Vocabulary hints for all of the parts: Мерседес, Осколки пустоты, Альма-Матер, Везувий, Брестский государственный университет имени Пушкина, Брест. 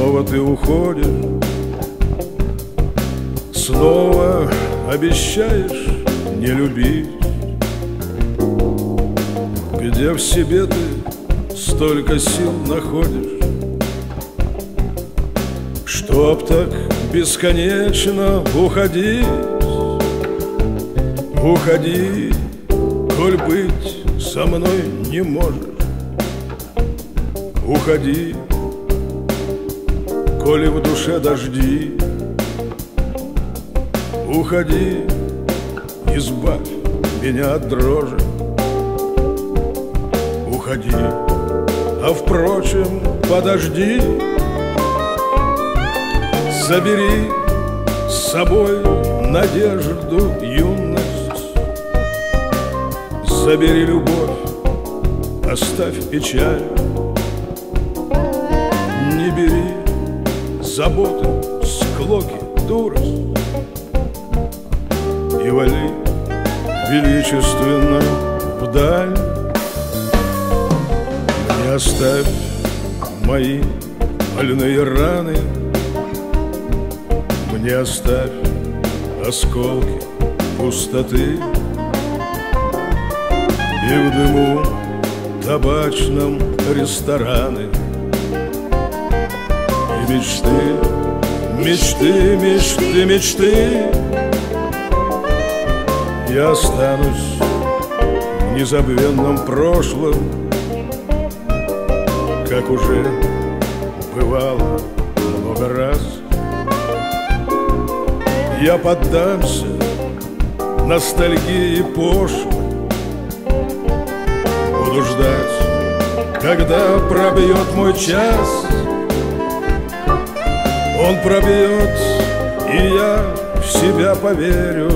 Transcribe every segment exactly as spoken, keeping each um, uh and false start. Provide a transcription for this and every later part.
Снова ты уходишь, снова обещаешь не любить. Где в себе ты столько сил находишь, чтоб так бесконечно уходить? Уходи, коль быть со мной не можешь. Уходи, коли в душе дожди. Уходи, избавь меня от дрожи. Уходи, а впрочем, подожди. Забери с собой надежду, юность. Забери любовь, оставь печаль. Не бери заботы, склоки, дурость. И вали величественно вдаль. Не оставь мои больные раны, мне оставь осколки пустоты. И в дыму табачном рестораны, и мечты, мечты, мечты, мечты. Я останусь в незабвенном прошлом, как уже бывало много раз. Я поддамся ностальгии пошлой, буду ждать, когда пробьет мой час. Он пробьет, и я в себя поверю.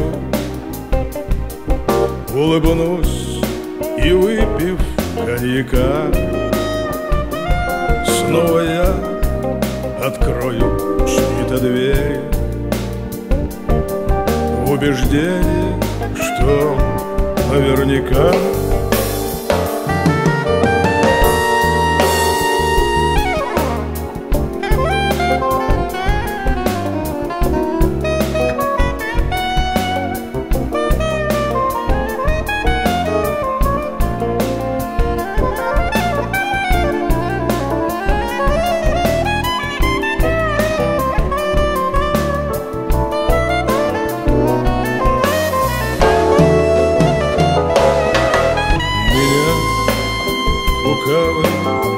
Улыбнусь и, выпив коньяка, снова я открою чьи-то двери в убеждении, что наверняка.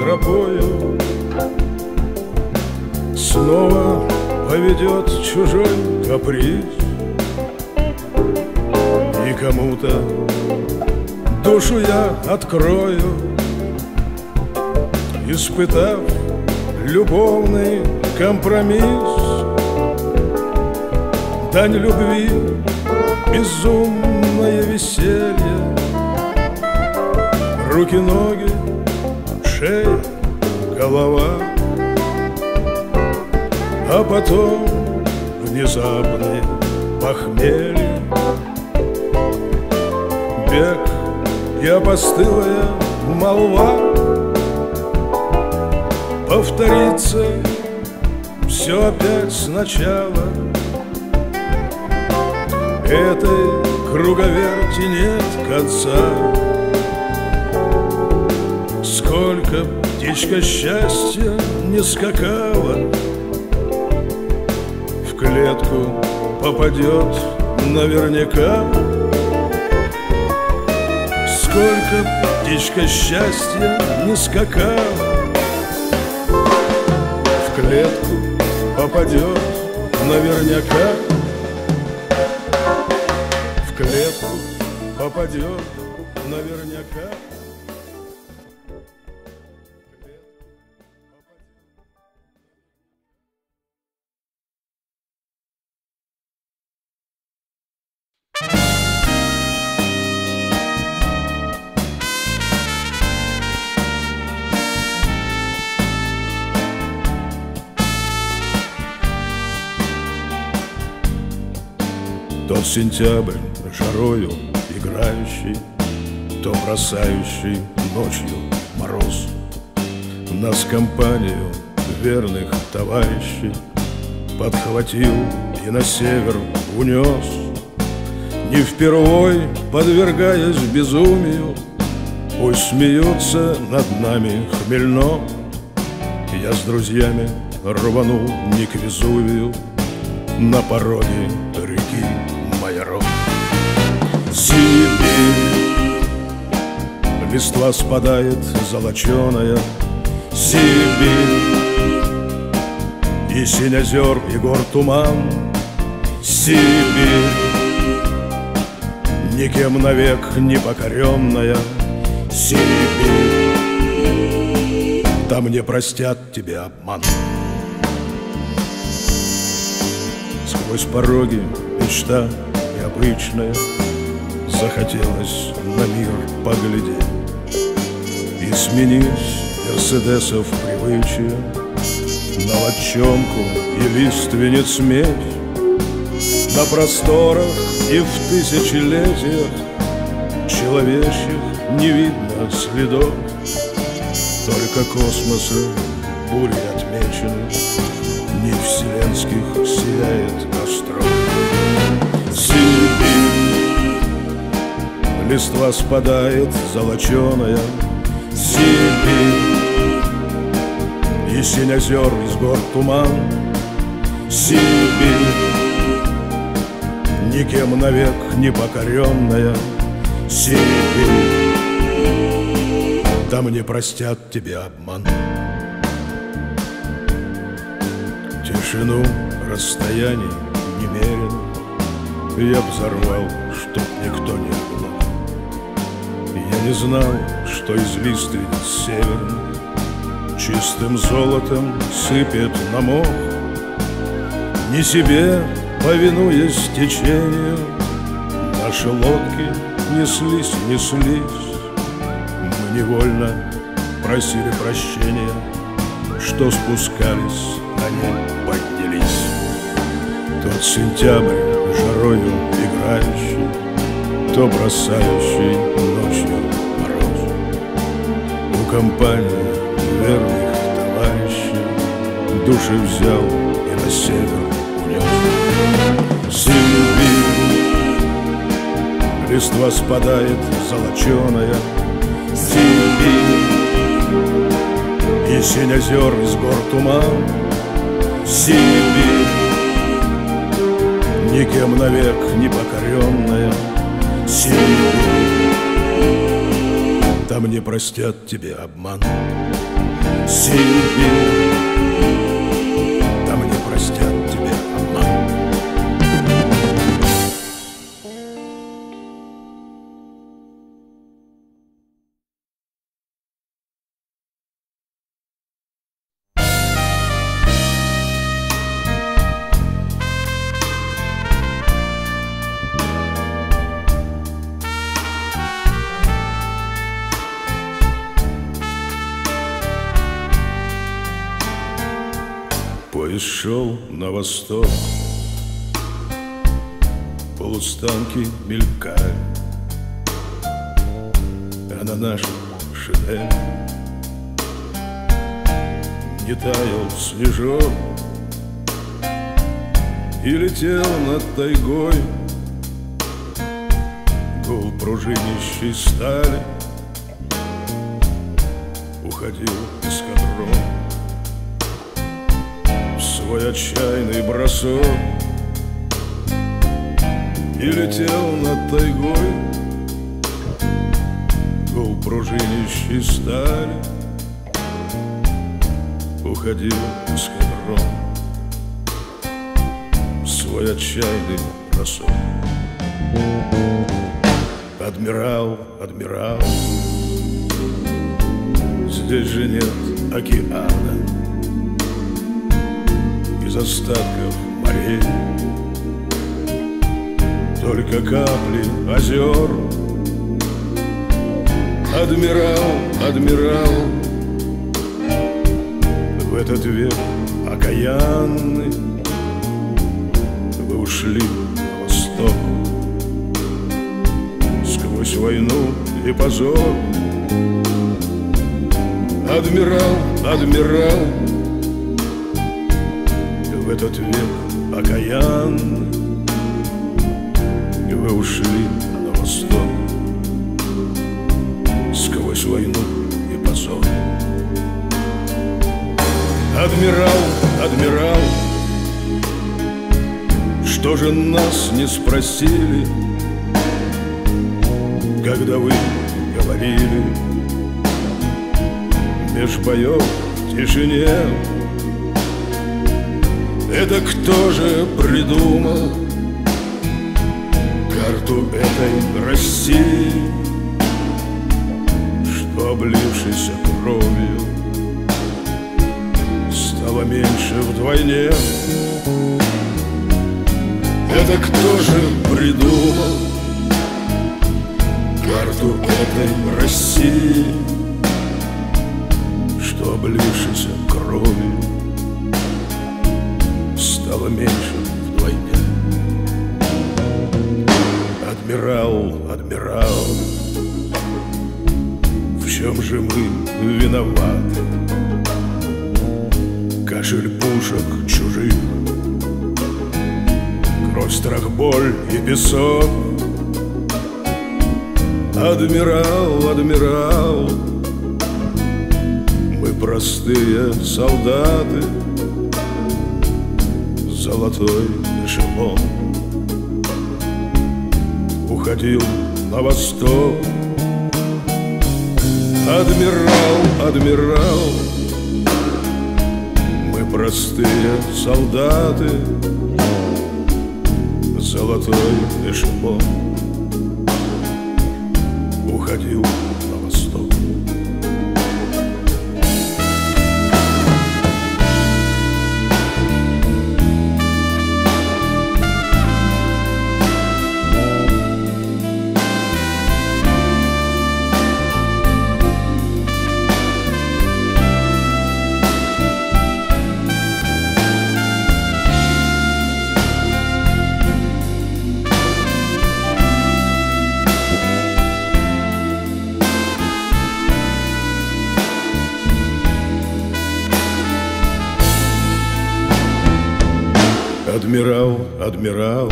Тропою снова поведет чужой каприз, и кому-то душу я открою, испытав любовный компромисс. Дань любви, безумное веселье, руки-ноги, шея, голова, а потом внезапное похмелье, бег и опостылая молва. Повторится все опять сначала, этой круговерти нет конца. Сколько птичка счастья не скакала, в клетку попадет наверняка. Сколько птичка счастья не скакала, в клетку попадет наверняка. В клетку попадет наверняка. Тот сентябрь, жарою играющий, то бросающий ночью мороз. Нас компанию верных товарищей подхватил и на север унес, не впервой подвергаясь безумию. Пусть смеются над нами хмельно. Я с друзьями рванул не к Везувию, на пороге реки Майоро. Сибирь, листва спадает золоченая. Сибирь, и синь озер, и гор туман. Сибирь, никем навек не покоренная. Сибирь, там не простят тебе обман. Сквозь пороги мечта необычная, захотелось на мир поглядеть. И сменились мерседесов привычья на лодчонку и лиственниц медь. На просторах и в тысячелетиях человечьих не видно следов, только космоса бури отмечены, не вселенских сияет остров. Сибирь, листва спадает золоченая. Сибирь, и синь озер, из гор туман. Сибирь, никем навек не покоренная. Сибирь, там не простят тебе обман. Тишину расстояний немерено я взорвал, чтоб никто не было. Я не знал, что из лиственниц северных чистым золотом сыпет на мох. Не себе повинуясь течению, наши лодки неслись, неслись. Невольно просили прощения, что спускались, они поднялись. Тот сентябрь жарою играющий, то бросающий ночью мороз. У компании верных товарищей души взял и на север унес. Сибирь, листва спадает золоченая. Сибирь, и синь озер, из гор туман. Сибирь, никем навек не покоренная. Сибирь, там не простят тебе обман. Сибирь, там не простят тебе обман. Поезд шел на восток, полустанки мелькали, а на нашем шинели не таял снежок и летел над тайгой гул пружинищей стали, уходил из контроля. Свой отчаянный бросок и летел над тайгой гул пружинищей стали, уходил из эскадрона. Свой отчаянный бросок. Адмирал, адмирал, здесь же нет океана, из остатков морей только капли озер. Адмирал, адмирал, в этот век окаянный вы ушли на восток, сквозь войну и позор. Адмирал, адмирал, в этот век окаянный, и вы ушли на восток сквозь войну и позор. Адмирал, адмирал, что же нас не спросили, когда вы говорили меж боев в тишине? Это кто же придумал карту этой России, что, облившейся кровью, стало меньше вдвойне? Это кто же придумал карту этой России, что, облившейся кровью, стало меньше вдвойне? Адмирал, адмирал, в чем же мы виноваты? Кашель пушек чужих, кровь, страх, боль и песок. Адмирал, адмирал, мы простые солдаты, золотой эшелон уходил на восток. Адмирал, адмирал, мы простые солдаты, золотой эшелон уходил на восток. Адмирал, адмирал,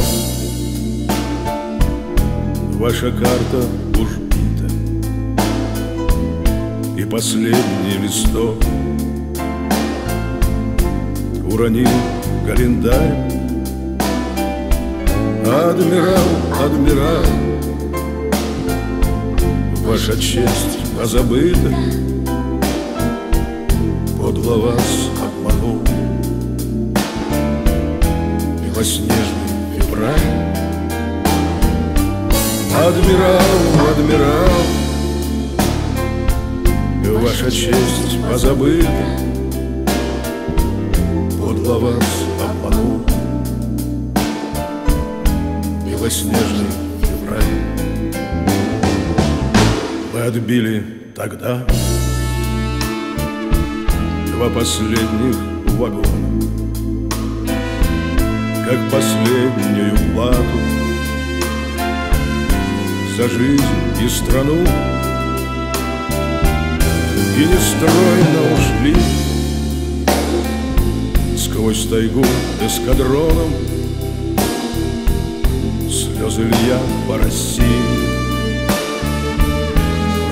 ваша карта уж бита, и последний листок уронил календарь. Адмирал, адмирал, ваша честь позабыта, подло вас обманул белоснежный февраль. Адмирал, адмирал, ваша честь позабыта, подло вас обманул белоснежный февраль. Мы отбили тогда два последних вагона, как последнюю плату за жизнь и страну, и нестройно ушли сквозь тайгу эскадроном слезы лья по России,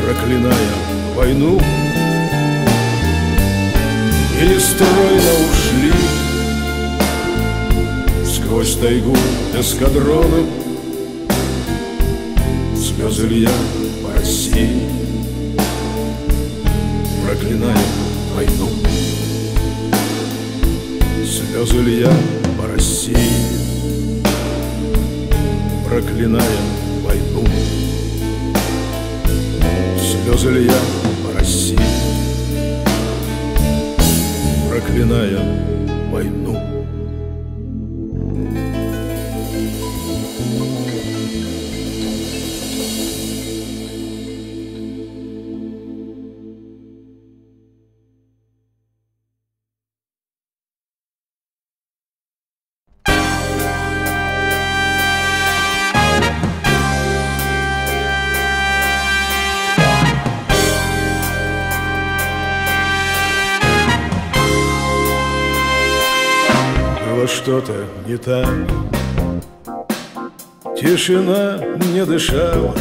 проклиная войну, и нестройно ушли сквозь тайгу эскадроном слезы лья по России, проклиная войну, слезы лья по России, проклиная войну, слезы лья по России, проклиная войну. что-то не так. Тишина не дышала,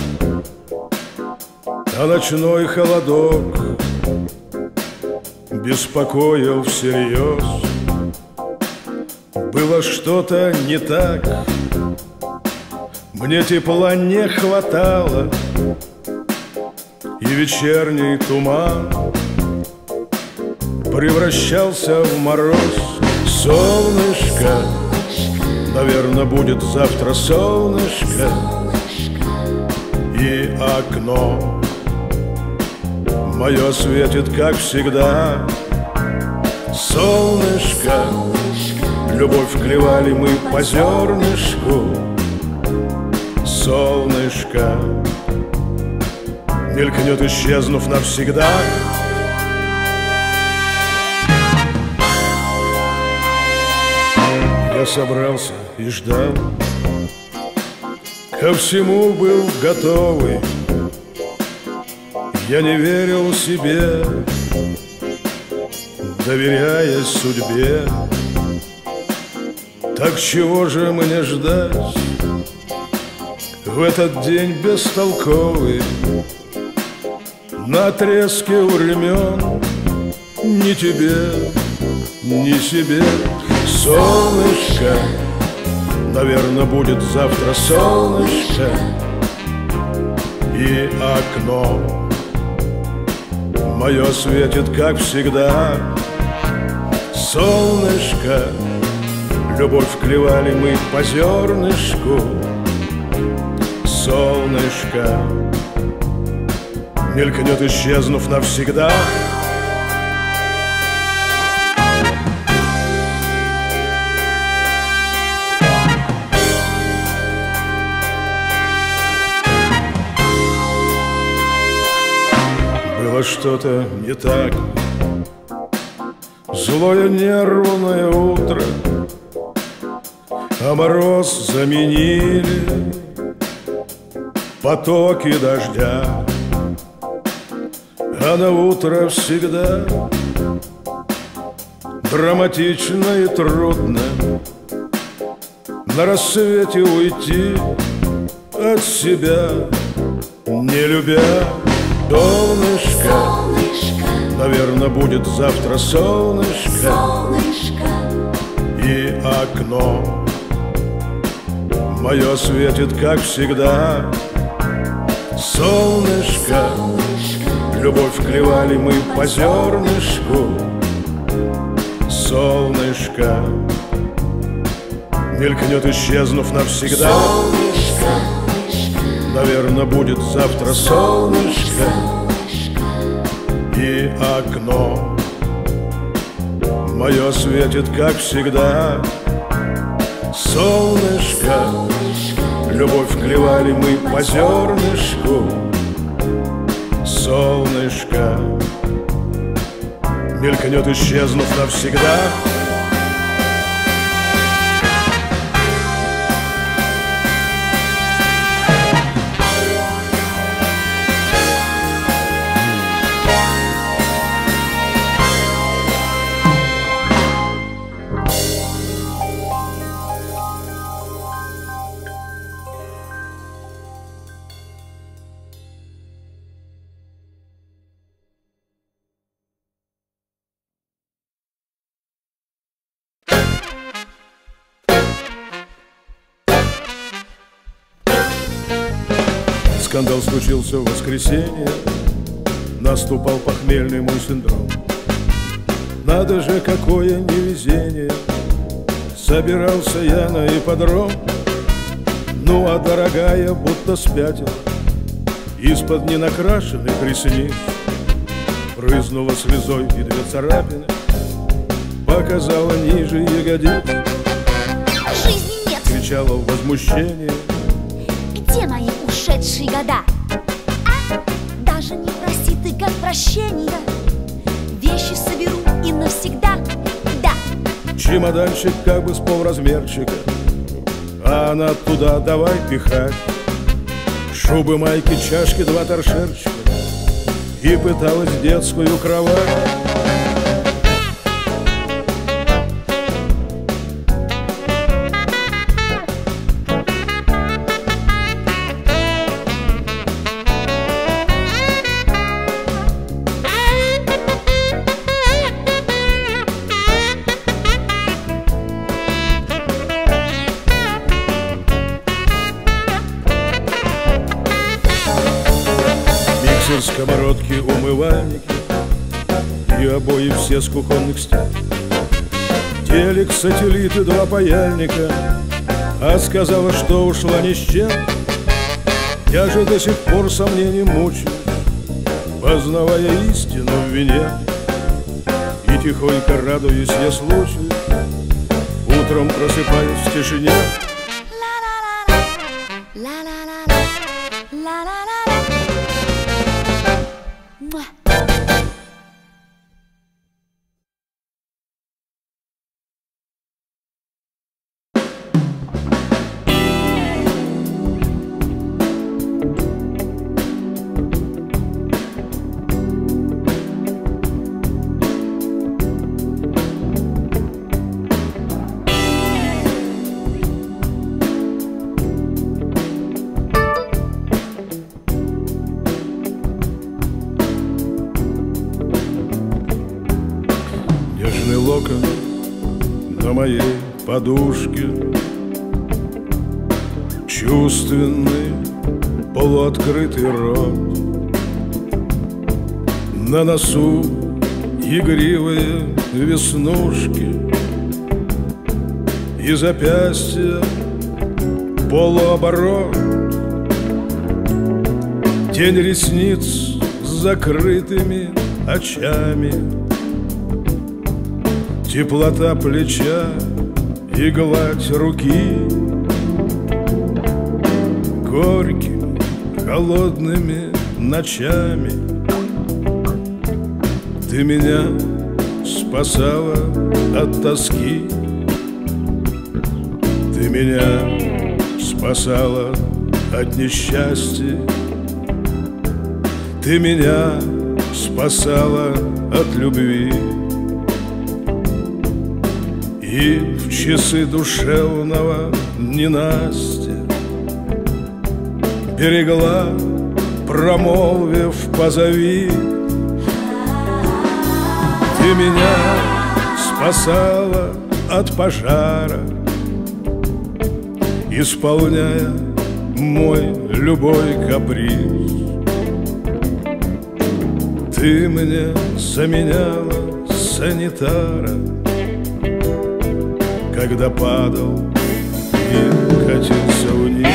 а ночной холодок беспокоил всерьез. Было что-то не так, мне тепла не хватало, и вечерний туман превращался в мороз. Солнышко, наверное, будет завтра солнышко, и окно мое светит, как всегда. Солнышко, любовь клевали мы по зернышку. Солнышко мелькнет, исчезнув навсегда. Я собрался и ждал, ко всему был готовый. Я не верил себе, доверяя судьбе. Так чего же мне ждать в этот день бестолковый? На отрезке у времен ни тебе, ни себе. Солнышко, наверное, будет завтра солнышко, и окно мое светит, как всегда. Солнышко, любовь клевали мы по зернышку. Солнышко мелькнет, исчезнув навсегда. Было что-то не так. Злое нервное утро, а мороз заменили потоки дождя. А на утро всегда драматично и трудно на рассвете уйти от себя, не любя. Солнышко, наверное, будет завтра солнышко, и окно мое светит, как всегда. Солнышко, любовь клевали мы по зернышку. Солнышко мелькнет, исчезнув навсегда. Наверное, будет завтра солнышко, и окно мое светит, как всегда. Солнышко, любовь клевали мы по зернышку. Солнышко мелькнет, исчезнув навсегда. Скандал случился в воскресенье, наступал похмельный мой синдром. Надо же, какое невезение, собирался я на ипподром. Ну а дорогая будто спятила, из-под ненакрашенных ресниц брызнула слезой и две царапины показала ниже ягодиц. Жизни нет! Кричала в возмущении. Где мои ушедшие года? А? Даже не проси ты, как прощения, вещи соберу и навсегда, да. Чемоданчик как бы с полразмерчика, а она туда давай пихать. Шубы, майки, чашки, два торшерчика, и пыталась в детскую кровать. и обои все с кухонных стен. Телек, сателлиты, два паяльника, а сказала, что ушла ни с чем. Я же до сих пор сомнений мучаюсь, познавая истину в вине. И тихонько радуюсь я случаю, утром просыпаюсь в тишине. Подушки, чувственный полуоткрытый рот, на носу игривые веснушки и запястья полуоборот, тень ресниц с закрытыми очами, теплота плеча и гладь руки, горькими холодными ночами ты меня спасала от тоски, ты меня спасала от несчастья, ты меня спасала от любви. И в часы душевного ненастья берегла, промолвив «позови». Ты меня спасала от пожара, исполняя мой любой каприз. Ты мне заменяла санитара, когда падал и катился вниз.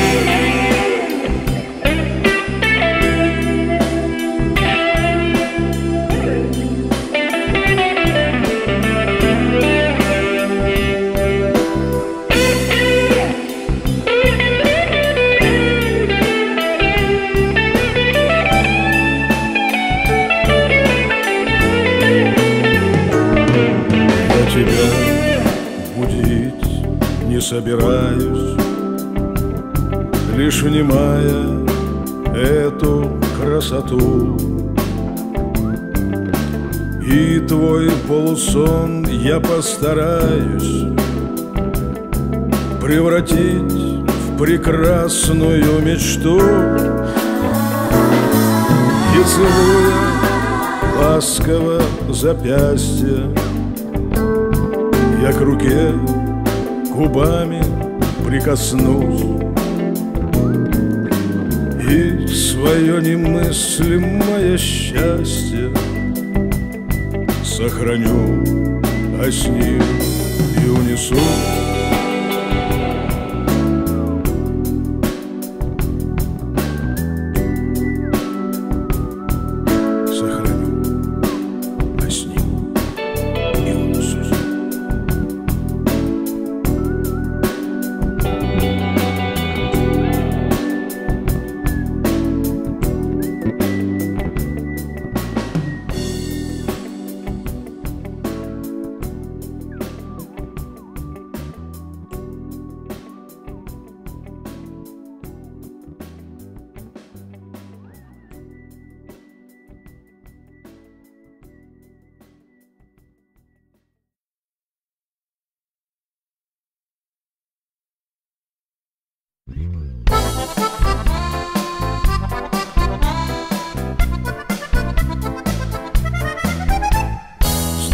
Собираюсь, лишь внимая эту красоту, и твой полусон я постараюсь превратить в прекрасную мечту. И целуя ласково запястье, я к руке губами прикоснусь и свое немыслимое счастье сохраню, а с ним и унесу.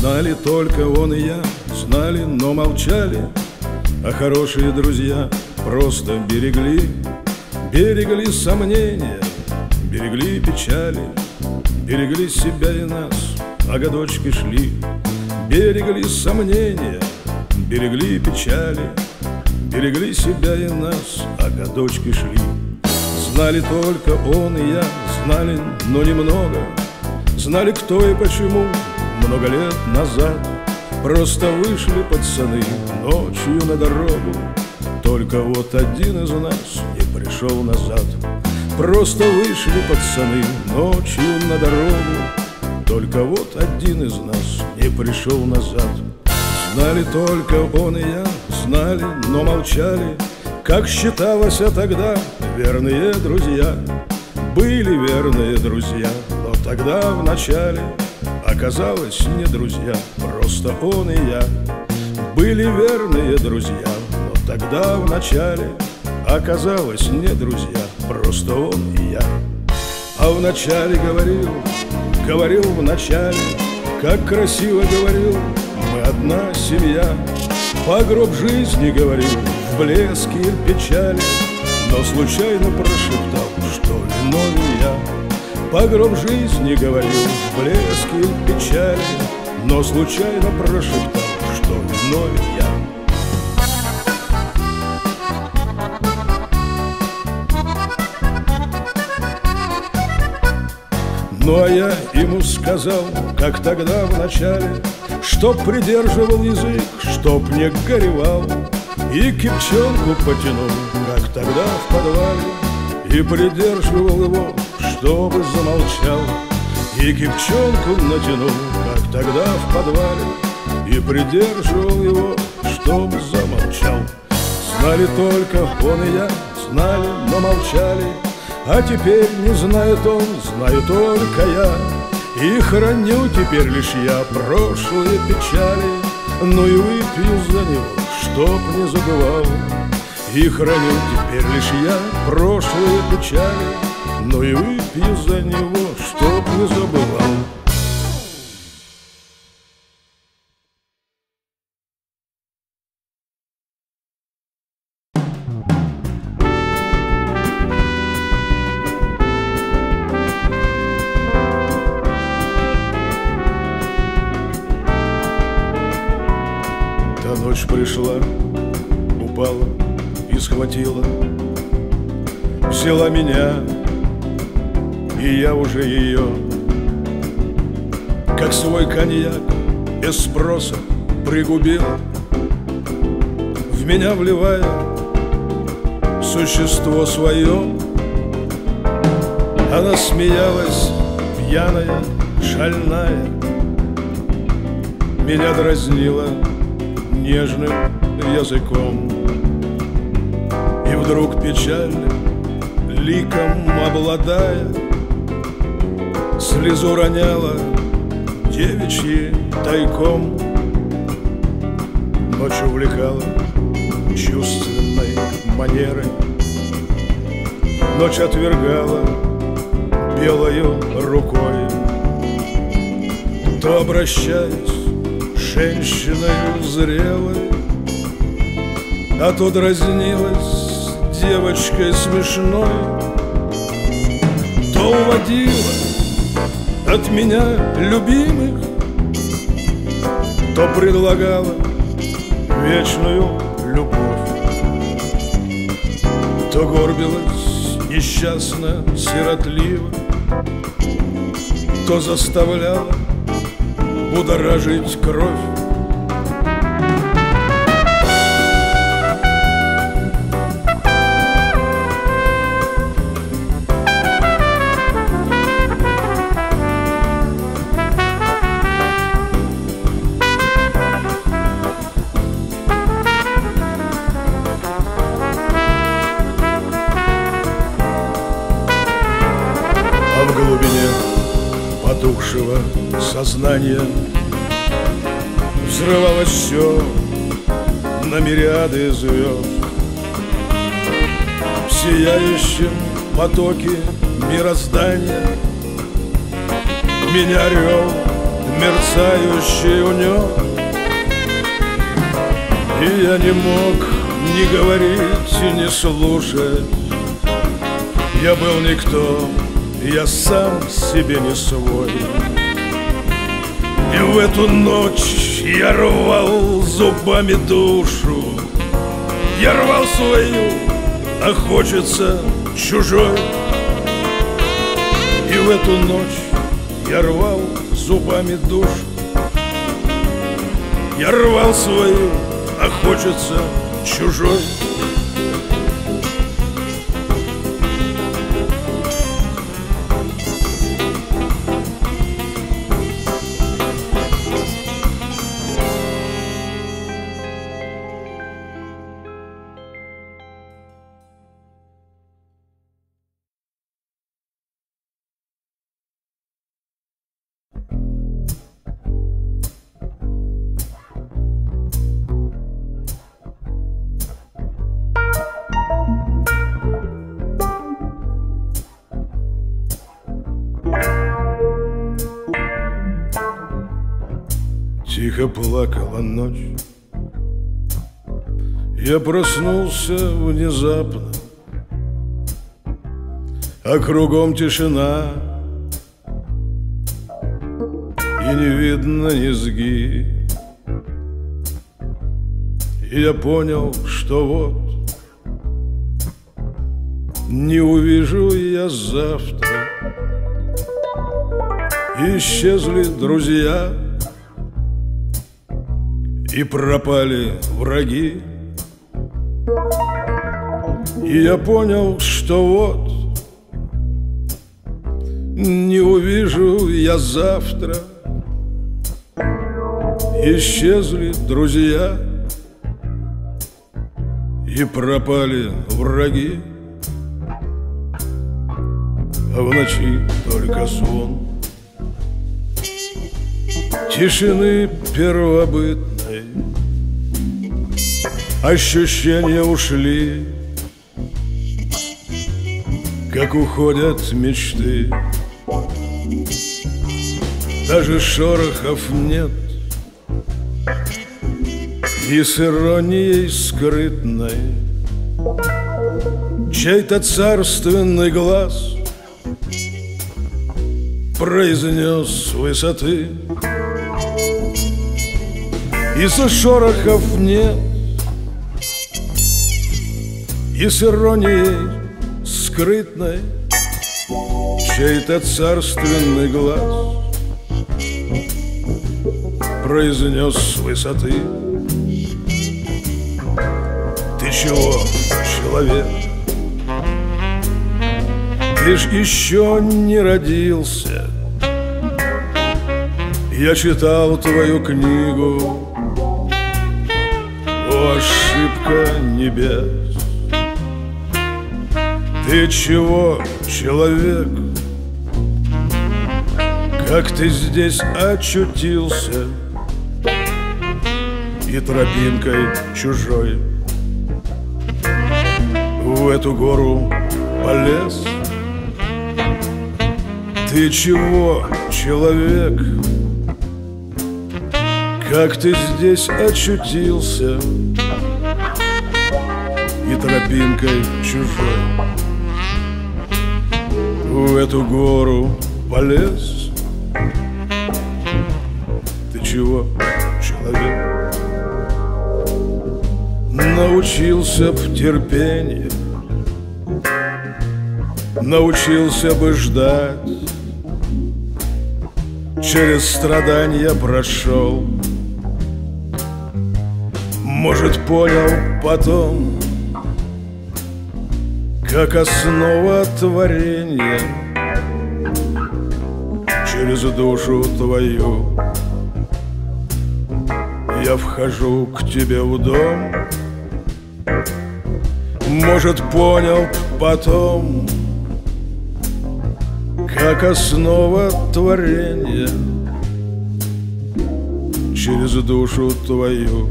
Знали только он и я, знали, но молчали, а хорошие друзья просто берегли, берегли сомнения, берегли печали, берегли себя и нас, а годочки шли, берегли сомнения, берегли печали, берегли себя и нас, а годочки шли. Знали только он и я, знали, но немного, знали, кто и почему, много лет назад. Просто вышли пацаны ночью на дорогу, только вот один из нас не пришел назад. Просто вышли пацаны ночью на дорогу, только вот один из нас не пришел назад. Знали только он и я, знали, но молчали, как считалось тогда, верные друзья. Были верные друзья, но тогда в начале оказалось не друзья, просто он и я. Были верные друзья, но тогда в начале оказалось не друзья, просто он и я. А в начале говорил, говорил в начале, как красиво говорил, мы одна семья. Погроб жизни говорил, в блеске и печали, но случайно прошептал, что виновен я. Погроб жизни говорил, в блеске и печали, но случайно прошептал, что виновен я. Ну а я ему сказал, как тогда в начале, чтоб придерживал язык, чтоб не горевал, и кипчонку потянул, как тогда в подвале, и придерживал его, чтобы замолчал, и кипчонку натянул, как тогда в подвале, и придерживал его, чтобы замолчал. Знали только он и я, знали, но молчали, а теперь не знает он, знаю только я. И храню теперь лишь я прошлые печали, но и выпью за него, чтоб не забывал. И храню теперь лишь я прошлые печали, но и выпью за него, чтоб не забывал. Та ночь пришла, упала и схватила, взяла меня, и я уже ее, как свой коньяк, без спроса пригубил, в меня вливая существо свое. Она смеялась, пьяная, шальная, меня дразнила нежным языком, и вдруг печальным ликом обладая, слезу роняла девичьи тайком, ночь увлекала чувственной манерой, ночь отвергала белою рукой, то обращаясь женщиною зрелой, а то дразнилась девочкой смешной, то уводила от меня любимых, то предлагала вечную любовь, то горбилась несчастно, сиротливо, то заставляла будоражить кровь. Сознание взрывалось все на мириады звезд, в сияющем потоке мироздания меня орел мерцающий унес, и я не мог ни говорить и ни слушать. Я был никто, я сам себе не свой, В эту ночь я рвал зубами душу, я рвал свою, а хочется чужой. И в эту ночь я рвал зубами душу, я рвал свою, а хочется чужой. Тихо плакала ночь, я проснулся внезапно, а кругом тишина, и не видно низги. И я понял, что вот не увижу я завтра, и исчезли друзья, и пропали враги. И я понял, что вот не увижу я завтра, исчезли друзья, и пропали враги. А в ночи только звон тишины первобытной, ощущения ушли, как уходят мечты. Даже шорохов нет, и с иронией скрытной чей-то царственный глаз произнес с высоты. И со шорохов нет, и с иронией скрытной чей-то царственный глаз произнес с высоты: ты чего, человек? Ты ж еще не родился. Я читал твою книгу «О, ошибка небес». Ты чего, человек? Как ты здесь очутился и тропинкой чужой в эту гору полез? Ты чего, человек? Как ты здесь очутился и тропинкой чужой в эту гору полез? Ты чего, человек? Научился б терпению, научился бы ждать. Через страдания прошел, может, понял потом, как основа творения через душу твою я вхожу к тебе в дом. Может, понял потом, как основа творения через душу твою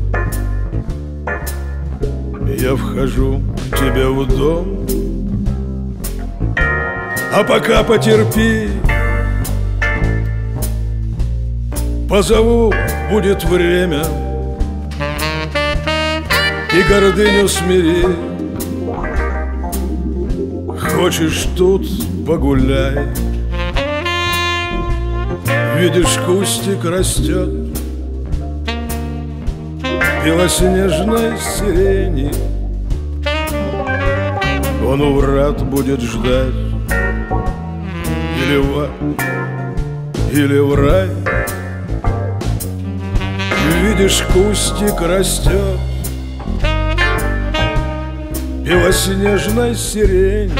я вхожу к тебе в дом. А пока потерпи, позову, будет время, и гордыню смири. Хочешь, тут погуляй, Видишь, кустик растет белоснежной сирени. Он у врат будет ждать или в ад, или в рай. Видишь, кустик растет белоснежной сирени.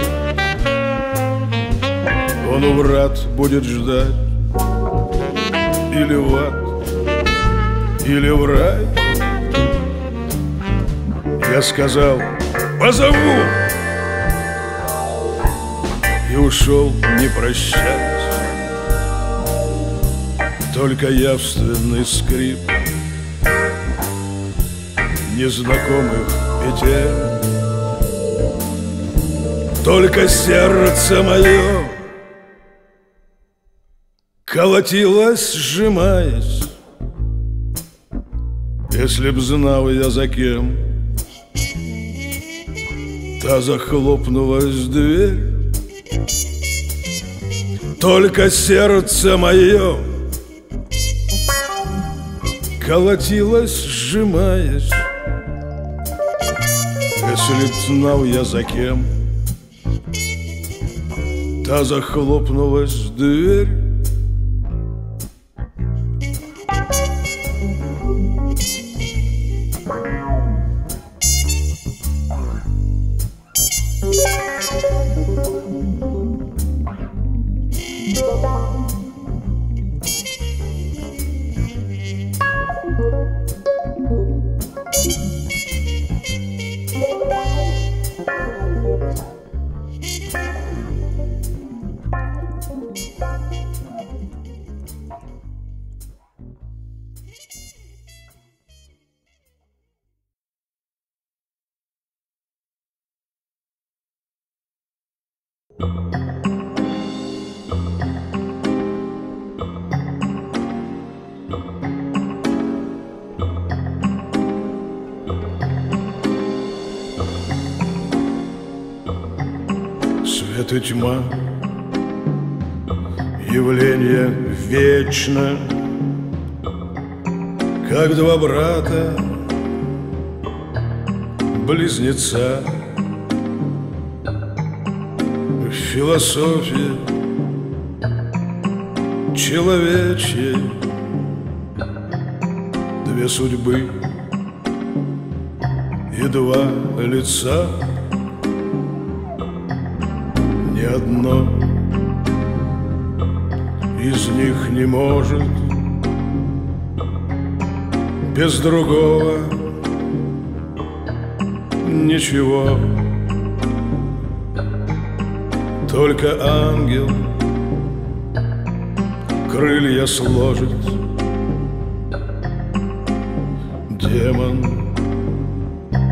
Он у врат будет ждать или в ад, или в рай. Я сказал: позову! И ушел, не прощаясь. Только явственный скрип незнакомых петель. Только сердце мое колотилось, сжимаясь. Если б знал я, за кем та захлопнулась дверь. Только сердце мое колотилось, сжимаясь. Если б знал я, за кем та захлопнулась дверь. Свет и тьма, явление вечно, как два брата, близнеца. Философия человечья, две судьбы и два лица. Ни одно из них не может без другого ничего. Только ангел крылья сложит, демон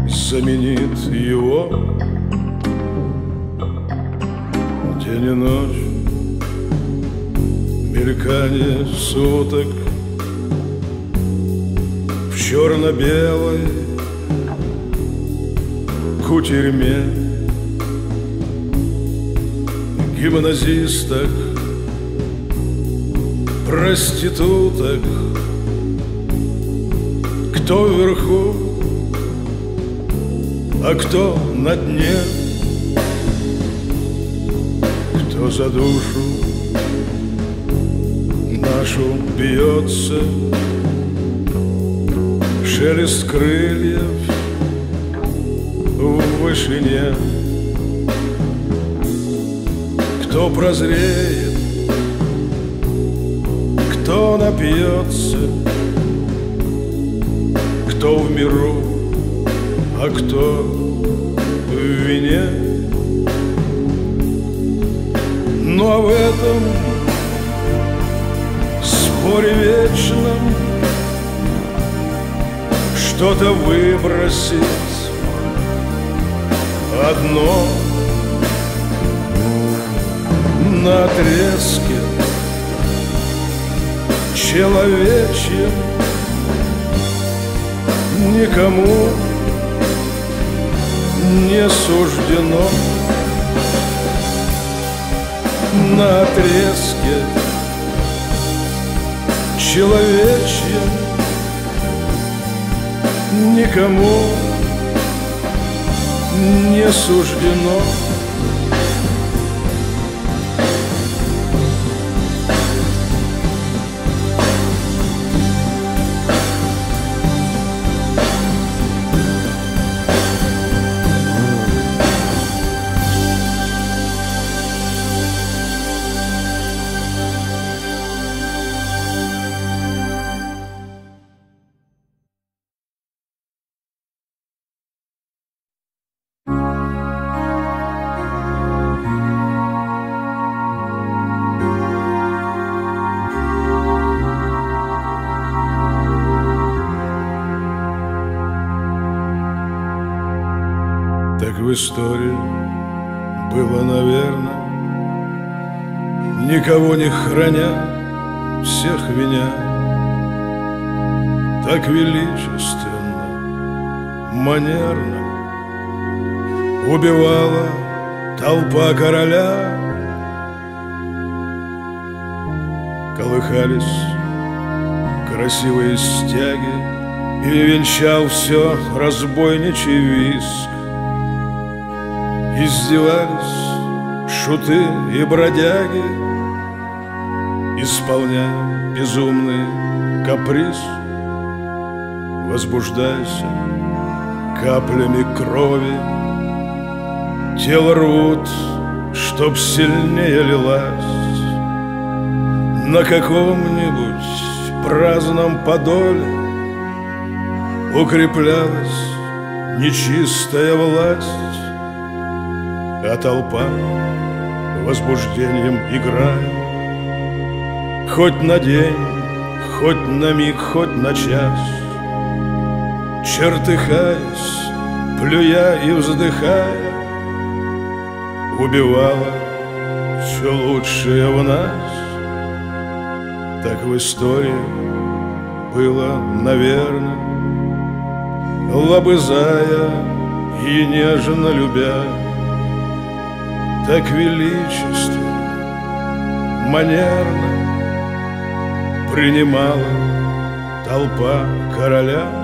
заменит его. День и ночь, мелькание суток в черно-белой кутерьме. Гимназисток, проституток, кто вверху, а кто на дне, кто за душу нашу бьется, шелест крыльев в вышине. Кто прозреет, кто напьется, кто в миру, а кто в вине. Но в этом споре вечном что-то выбросить одно. На отрезке человечьем никому не суждено. На отрезке человечья никому не суждено. В истории было, наверное, никого не храня, всех виня, так величественно, манерно убивала толпа короля. Колыхались красивые стяги и венчал все разбойничий виск. Издевались шуты и бродяги, исполняя безумный каприз. Возбуждайся каплями крови, тело рвут, чтоб сильнее лилась. На каком-нибудь праздном подоле укреплялась нечистая власть. А толпа возбуждением играя, хоть на день, хоть на миг, хоть на час, чертыхаясь, плюя и вздыхая, убивала все лучшее в нас. Так в истории было, наверное, лобызая и нежно любя, так величественно, манерно принимала толпа короля.